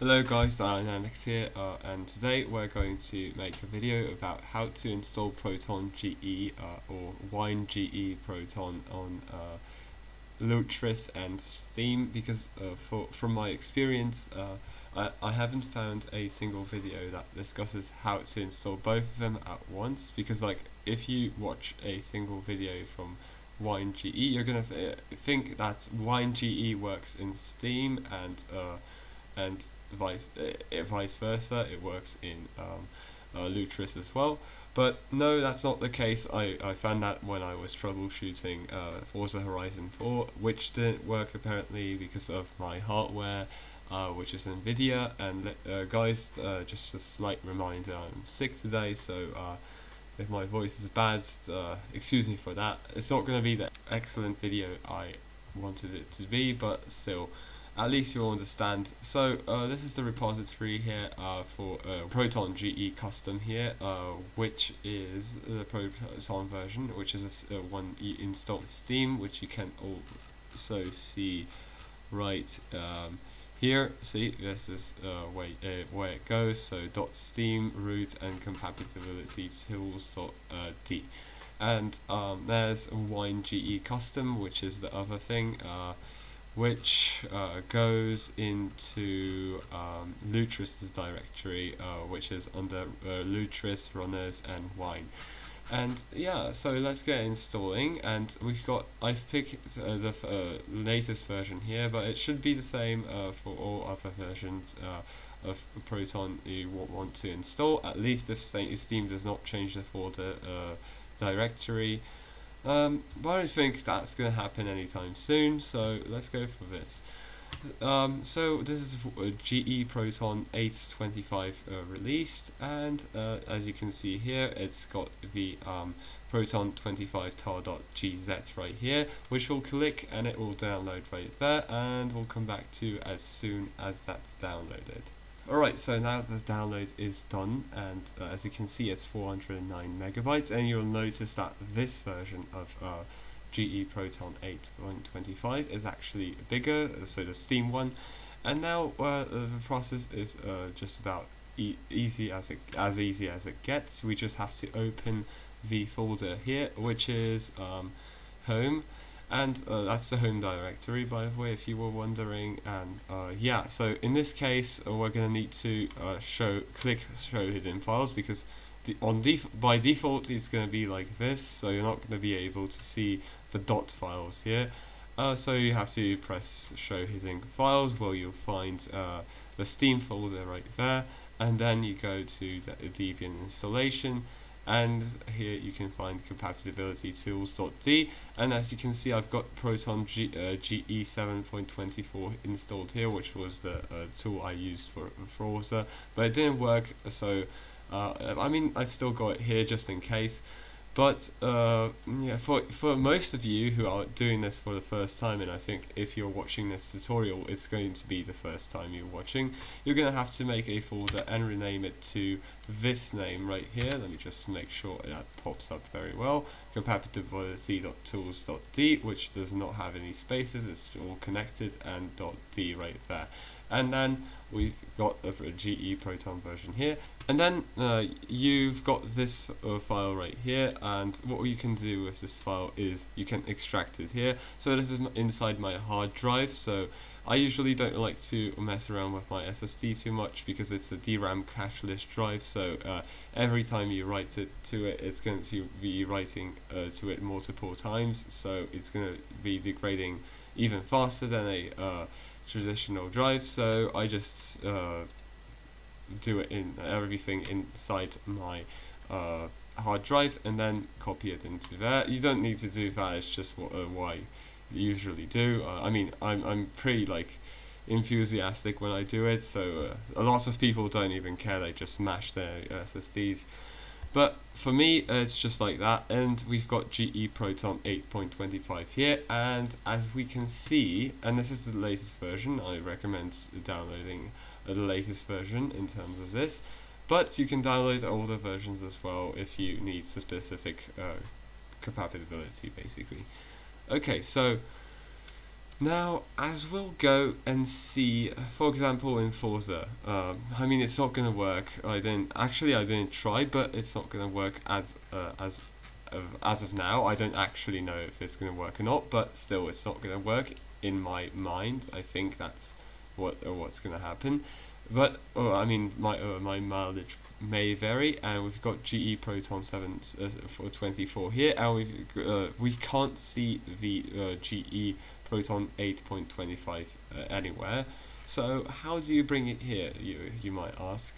Hello guys, IronAlex here, and today we're going to make a video about how to install Proton GE or Wine GE Proton on Lutris and Steam, because from my experience I haven't found a single video that discusses how to install both of them at once, because like if you watch a single video from Wine GE you're going to think that Wine GE works in Steam and vice versa, it works in Lutris as well, but no, that's not the case. I found that when I was troubleshooting Forza Horizon 4, which didn't work apparently because of my hardware, which is Nvidia, and guys, just a slight reminder, I'm sick today, so if my voice is bad, excuse me for that. It's not going to be the excellent video I wanted it to be, but still, at least you'll understand. So this is the repository here for Proton GE custom here, which is the Proton version, which is a one you install in Steam, which you can also see right here. See, this is where it goes. So .steam root and compatibility tools .d, and there's Wine GE custom, which is the other thing. Which goes into Lutris's directory, which is under Lutris runners and Wine. And yeah, so let's get installing, and we've got, I've picked the latest version here, but it should be the same for all other versions of Proton you want to install, at least if Steam does not change the folder directory. But I don't think that's going to happen anytime soon, so let's go for this. So this is GE Proton 8.25 released, and as you can see here, it's got the Proton 25 tar.gz right here, which we'll click and it will download right there, and we'll come back to as soon as that's downloaded. Alright, so now the download is done, and as you can see it's 409 megabytes, and you'll notice that this version of GE Proton 8.25 is actually bigger, so the Steam one, and now the process is just about as easy as it gets. We just have to open the folder here, which is home. And that's the home directory, by the way, if you were wondering. And yeah, so in this case we're going to need to click show hidden files, because by default it's going to be like this, so you're not going to be able to see the dot files here, so you have to press show hidden files, where you'll find the Steam folder right there, and then you go to Debian installation, and here you can find compatibility tools.d, and as you can see I've got Proton GE 7.24 installed here, which was the tool I used for Forza, but it didn't work, so I mean I've still got it here just in case, but yeah, for most of you who are doing this for the first time, and I think if you're watching this tutorial it's going to be the first time you're watching, you're going to have to make a folder and rename it to this name right here. Let me just make sure that pops up very well, compatibility.tools.d, which does not have any spaces, it's all connected, and .d right there. And then we've got a GE Proton version here, and then you've got this file right here, and what you can do with this file is you can extract it here. So this is inside my hard drive, so I usually don't like to mess around with my SSD too much, because it's a DRAM cache-less drive, so every time you write it to it, it's going to be writing to it multiple times, so it's going to be degrading even faster than a traditional drive, so I just do it in everything inside my hard drive and then copy it into there. You don't need to do that, it's just what I usually do. I mean, I'm pretty like enthusiastic when I do it, so a lot of people don't even care, they just mash their SSDs. But for me, it's just like that, and we've got GE Proton 8.25 here, and as we can see, and this is the latest version, I recommend downloading the latest version in terms of this, but you can download older versions as well if you need specific compatibility, basically. Okay, so Now, as we'll go and see, for example, in Forza, I mean, it's not going to work. I didn't try, but it's not going to work as of now. I don't actually know if it's going to work or not, but still, it's not going to work in my mind. I think that's what's going to happen. But I mean, my mileage may vary, and we've got GE Proton 8.24 here, and we can't see the GE Proton 8.25 anywhere. So how do you bring it here? You might ask.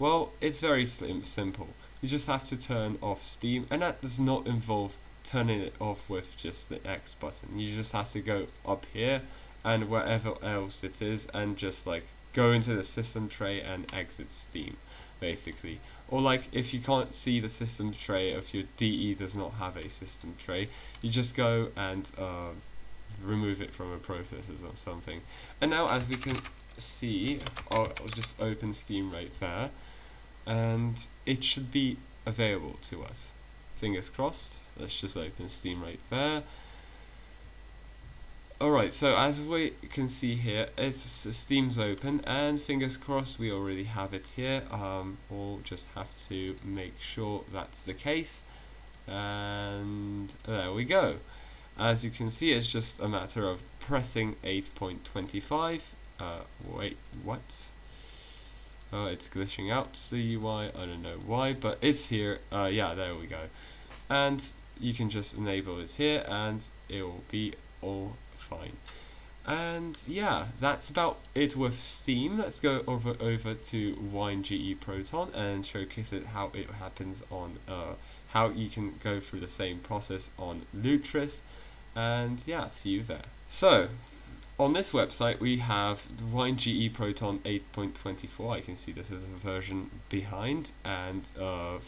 Well, it's very simple. You just have to turn off Steam, and that does not involve turning it off with just the X button. You just have to go up here and wherever else it is, and just like go into the system tray and exit Steam, basically. Or like, if you can't see the system tray, if your DE does not have a system tray, you just go and remove it from a processes or something. And now, as we can see, I'll just open Steam right there, and it should be available to us. Fingers crossed. Let's just open Steam right there. Alright, so as we can see here, Steam's open, and fingers crossed we already have it here. We'll just have to make sure that's the case, and there we go. As you can see, it's just a matter of pressing 8.25, wait, what? It's glitching out the UI, I don't know why, but it's here. Yeah, there we go. And you can just enable it here, and it will be all fine. And yeah, that's about it with Steam. Let's go over to Wine GE Proton and showcase it how it happens on how you can go through the same process on Lutris, and yeah, see you there. So on this website we have Wine GE Proton 8.24. I can see this is a version behind, and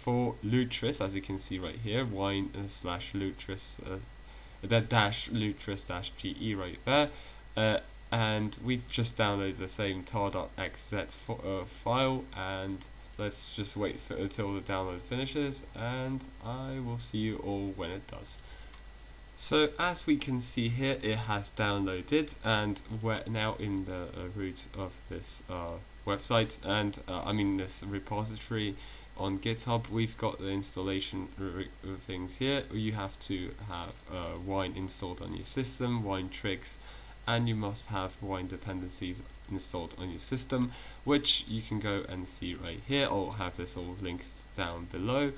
for Lutris, as you can see right here, Wine slash Lutris that dash Lutris dash GE right there, and we just download the same tar.xz file, and let's just wait until the download finishes, and I will see you all when it does. So as we can see here, it has downloaded, and we're now in the root of this website, and I mean this repository on GitHub. We've got the installation things here. You have to have Wine installed on your system, Wine tricks, and you must have Wine dependencies installed on your system, which you can go and see right here. I'll have this all linked down below.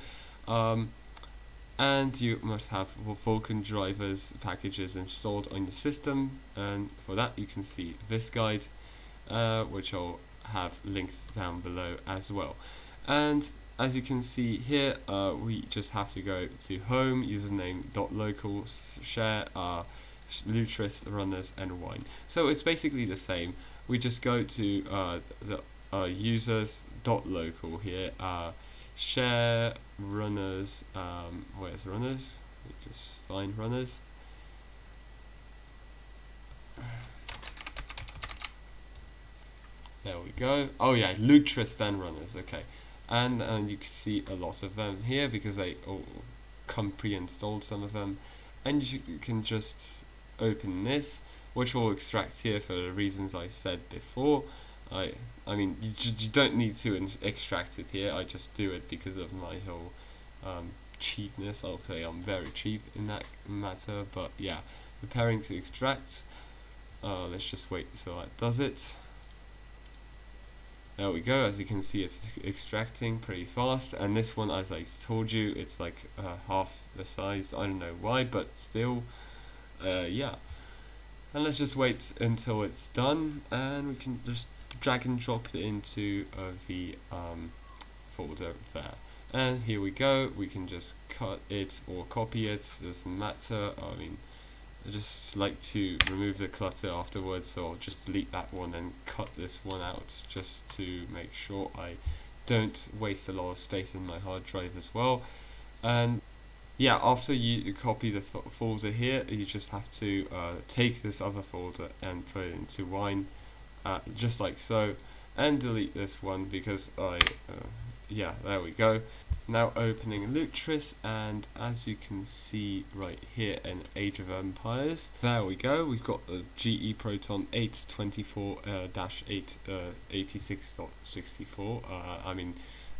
And you must have Vulkan drivers packages installed on your system, and for that you can see this guide, which I'll have linked down below as well. And as you can see here, we just have to go to home, username.local, share, Lutris, runners, and Wine. So it's basically the same. We just go to the users.local here, share, runners, where's runners? Just find runners. There we go. Oh yeah, Lutris and runners, okay. And you can see a lot of them here because they all come pre-installed, some of them, and you can just open this, which we'll extract here for the reasons I said before. I mean, you don't need to extract it here. I just do it because of my whole cheapness. I'll say I'm very cheap in that matter, but yeah, preparing to extract. Let's just wait until that does it. There we go. As you can see, it's extracting pretty fast, and this one, as I told you, it's like half the size. I don't know why, but still, yeah. And let's just wait until it's done, and we can just drag and drop it into the folder there. And here we go. We can just cut it or copy it. Doesn't matter. I mean, I just like to remove the clutter afterwards, so I'll just delete that one and cut this one out just to make sure I don't waste a lot of space in my hard drive as well. And yeah, after you copy the folder here, you just have to take this other folder and put it into Wine, just like so, and delete this one because I yeah, there we go. Now opening Lutris, and as you can see right here in Age of Empires, there we go, we've got the GE Proton 8.24-86.64,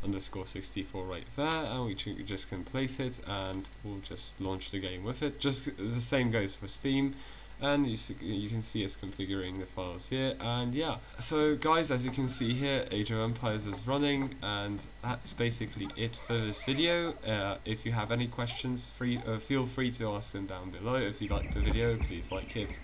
_64 right there, and we just can place it and we'll just launch the game with it. Just the same goes for Steam. And you can see us configuring the files here, and yeah. So guys, as you can see here, Age of Empires is running, and that's basically it for this video. If you have any questions, feel free to ask them down below. If you liked the video, please like it.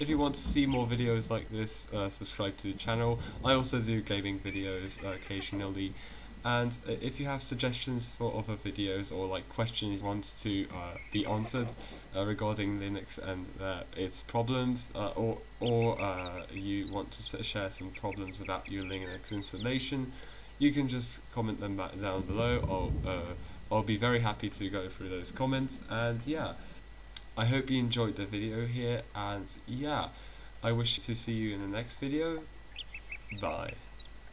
If you want to see more videos like this, subscribe to the channel. I also do gaming videos occasionally. And if you have suggestions for other videos or like questions you want to be answered regarding Linux and its problems, or you want to share some problems about your Linux installation, you can just comment them back down below. I'll be very happy to go through those comments. And yeah, I hope you enjoyed the video here, and yeah, I wish to see you in the next video. Bye.